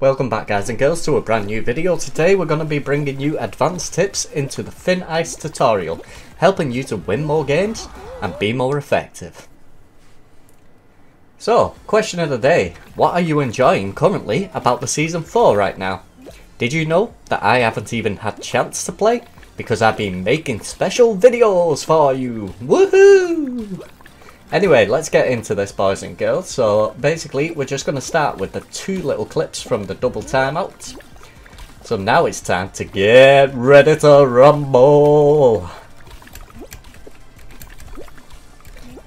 Welcome back guys and girls to a brand new video. Today we're going to be bringing you advanced tips into the Thin Ice tutorial, helping you to win more games and be more effective. So, question of the day, what are you enjoying currently about the Season 4 right now? Did you know that I haven't even had a chance to play because I've been making special videos for you? Woohoo! Anyway, let's get into this boys and girls. So basically we're just going to start with the two little clips from the double timeout. So now it's time to get ready to rumble.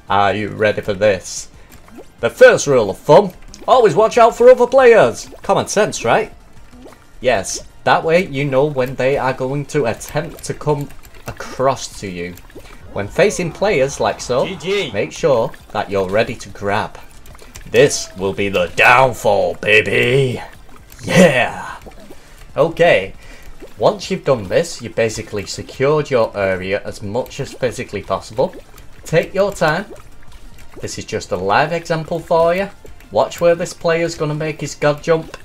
Are you ready for this? The first rule of thumb, always watch out for other players. Common sense, right? Yes, that way you know when they are going to attempt to come across to you. When facing players like so, GG. Make sure that you're ready to grab. This will be the downfall, baby! Yeah! Okay, once you've done this, you've basically secured your area as much as physically possible. Take your time. This is just a live example for you. Watch where this player's gonna make his god jump.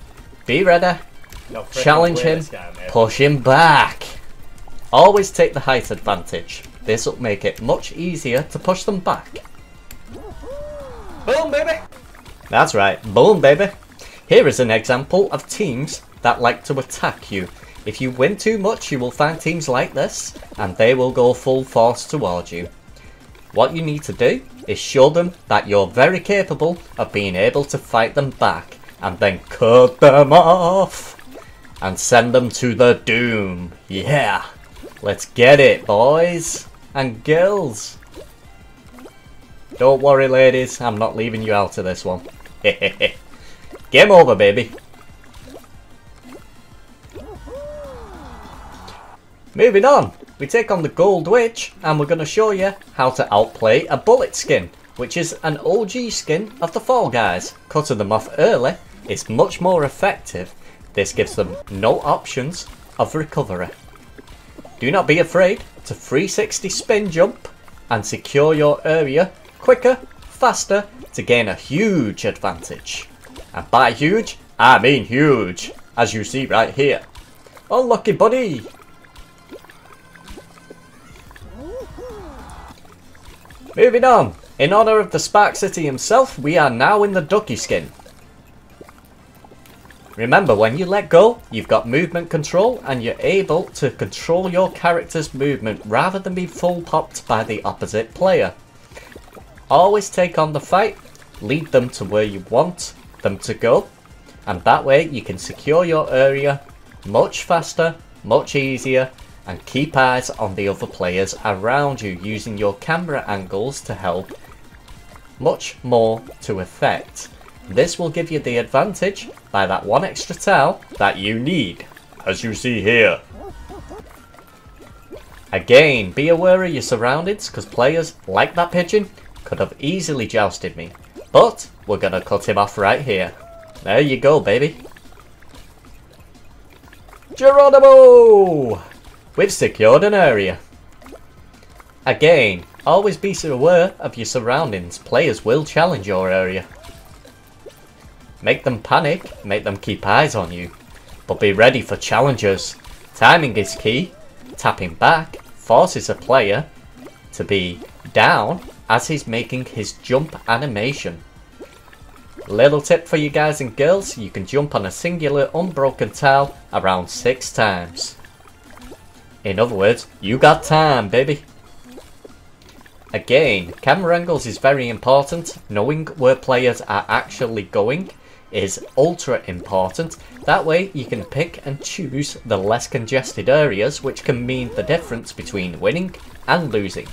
Be ready. Challenge him. Push him back. Always take the height advantage. This will make it much easier to push them back. Boom, baby! That's right, boom, baby! Here is an example of teams that like to attack you. If you win too much, you will find teams like this, and they will go full force towards you. What you need to do is show them that you're very capable of being able to fight them back, and then cut them off, and send them to the doom. Yeah! Let's get it, boys! And girls, don't worry ladies, I'm not leaving you out of this one. Game over, baby. Moving on, we take on the Gold Witch and we're going to show you how to outplay a bullet skin, which is an OG skin of the Fall Guys. Cutting them off early is much more effective. This gives them no options of recovery. Do not be afraid to 360 spin jump and secure your area quicker, faster, to gain a huge advantage. And by huge, I mean huge, as you see right here. Unlucky buddy! Moving on, in honour of the Spark City himself, we are now in the Ducky skin. Remember, when you let go, you've got movement control and you're able to control your character's movement rather than be full popped by the opposite player. Always take on the fight, lead them to where you want them to go, and that way you can secure your area much faster, much easier, and keep eyes on the other players around you using your camera angles to help much more to effect. This will give you the advantage by that one extra tile that you need, as you see here. Again, be aware of your surroundings, because players like that pigeon could have easily jousted me. But we're going to cut him off right here. There you go, baby. Geronimo! We've secured an area. Again, always be aware of your surroundings. Players will challenge your area. Make them panic, make them keep eyes on you, but be ready for challengers. Timing is key. Tapping back forces a player to be down as he's making his jump animation. Little tip for you guys and girls, you can jump on a singular unbroken tile around 6 times. In other words, you got time, baby. Again, camera angles is very important. Knowing where players are actually going is ultra important. That way you can pick and choose the less congested areas, which can mean the difference between winning and losing.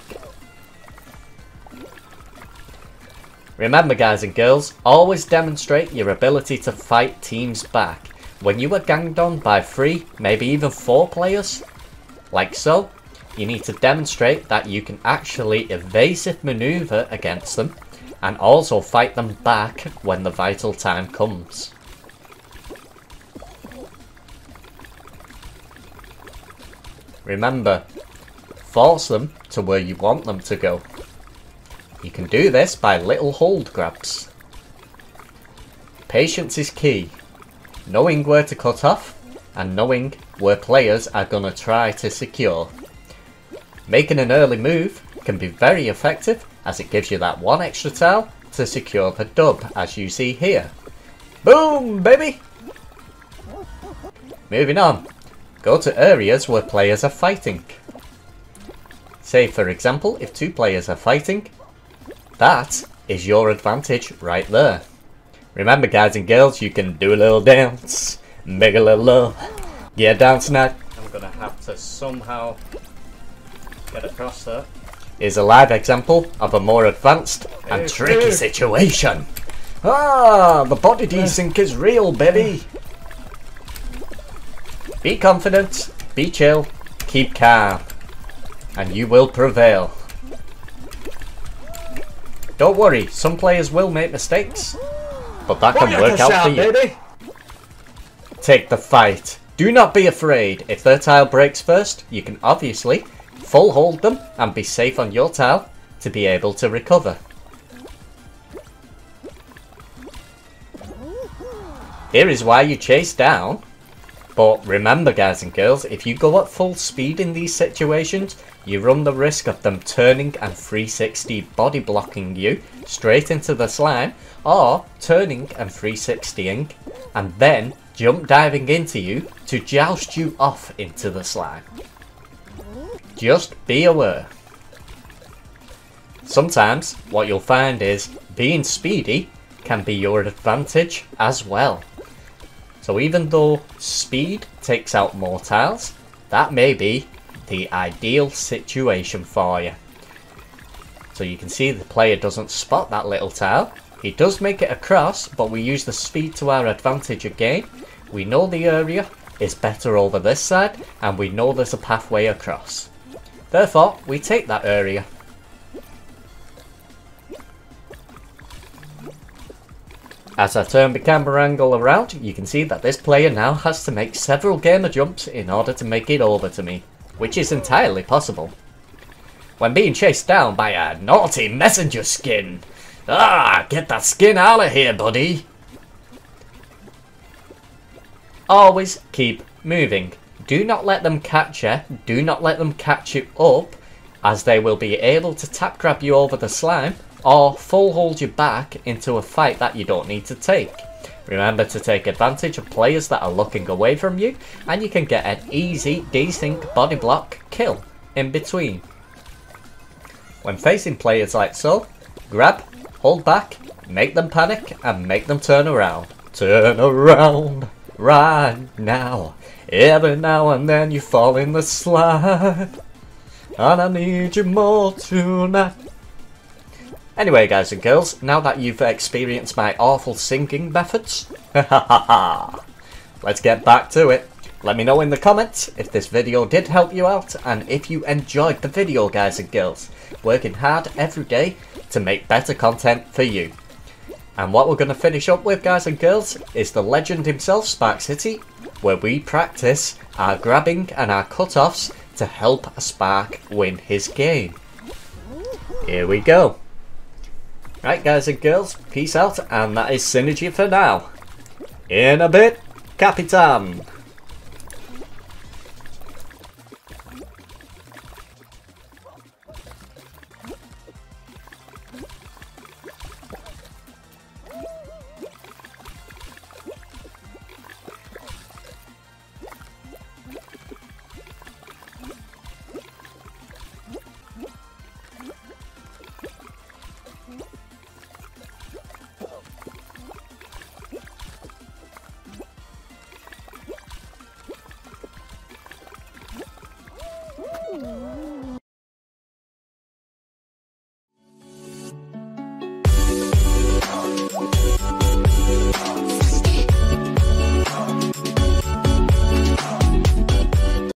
Remember guys and girls, always demonstrate your ability to fight teams back. When you are ganged on by 3, maybe even 4 players, like so, you need to demonstrate that you can actually evasive maneuver against them and also fight them back when the vital time comes. Remember, force them to where you want them to go. You can do this by little hold grabs. Patience is key. knowing where to cut off and knowing where players are gonna try to secure. Making an early move can be very effective as it gives you that one extra tile to secure the dub, as you see here. Boom, baby! Moving on, go to areas where players are fighting. Say for example, if two players are fighting, that is your advantage right there. Remember guys and girls, you can do a little dance, make a little love. Yeah, dance night. I'm gonna have to somehow get across that. Here's a live example of a more advanced and tricky situation. Ah, the body desync is real, baby. Be confident, be chill, keep calm, and you will prevail. Don't worry, some players will make mistakes, but that can work out for you. Baby. Take the fight. Do not be afraid. If their tile breaks first, you can obviously full hold them and be safe on your tile to be able to recover. Here is why you chase down, but remember guys and girls, if you go at full speed in these situations, you run the risk of them turning and 360 body blocking you straight into the slime, or turning and 360ing and then jump diving into you to joust you off into the slime. Just be aware. Sometimes what you'll find is being speedy can be your advantage as well. So even though speed takes out more tiles, that may be the ideal situation for you. So you can see the player doesn't spot that little tile. He does make it across, but we use the speed to our advantage again. We know the area is better over this side, and we know there's a pathway across. Therefore, we take that area. As I turn the camera angle around, you can see that this player now has to make several gamer jumps in order to make it over to me, which is entirely possible. When being chased down by a naughty messenger skin. Ah, get that skin out of here, buddy. Always keep moving. Do not let them catch you. Do not let them catch you up, as they will be able to tap grab you over the slime or full hold you back into a fight that you don't need to take. Remember to take advantage of players that are looking away from you, and you can get an easy desync body block kill in between. When facing players like so, grab, hold back, make them panic and make them turn around. Turn around right now. Every now and then you fall in the slide, and I need you more tonight. Anyway guys and girls, now that you've experienced my awful singing methods, let's get back to it. Let me know in the comments if this video did help you out, and if you enjoyed the video guys and girls. Working hard every day to make better content for you. And what we're going to finish up with guys and girls is the legend himself, Spark City, where we practice our grabbing and our cutoffs to help Spark win his game. Here we go. Right guys and girls, peace out, and that is Synergy for now. In a bit, Capitan.